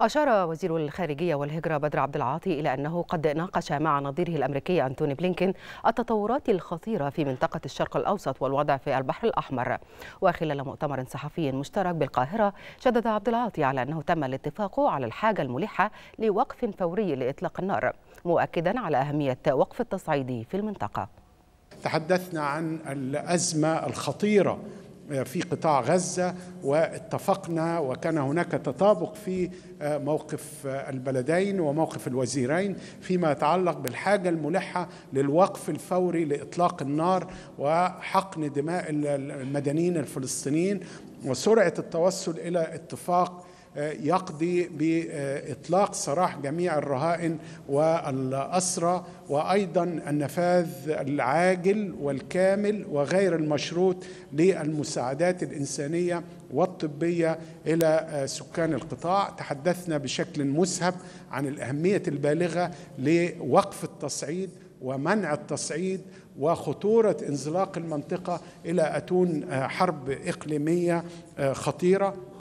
أشار وزير الخارجية والهجرة بدر عبد العاطي إلى أنه قد ناقش مع نظيره الأمريكي أنتوني بلينكين التطورات الخطيرة في منطقة الشرق الأوسط والوضع في البحر الأحمر. وخلال مؤتمر صحفي مشترك بالقاهرة، شدد عبد العاطي على أنه تم الاتفاق على الحاجة الملحة لوقف فوري لإطلاق النار، مؤكدا على أهمية وقف التصعيد في المنطقة. تحدثنا عن الأزمة الخطيرة في قطاع غزة، واتفقنا وكان هناك تطابق في موقف البلدين وموقف الوزيرين فيما يتعلق بالحاجة الملحة للوقف الفوري لإطلاق النار وحقن دماء المدنيين الفلسطينيين وسرعة التوصل إلى اتفاق يقضي بإطلاق سراح جميع الرهائن والأسرى، وأيضا النفاذ العاجل والكامل وغير المشروط للمساعدات الإنسانية والطبية إلى سكان القطاع. تحدثنا بشكل مسهب عن الأهمية البالغة لوقف التصعيد ومنع التصعيد وخطورة انزلاق المنطقة إلى أتون حرب إقليمية خطيرة.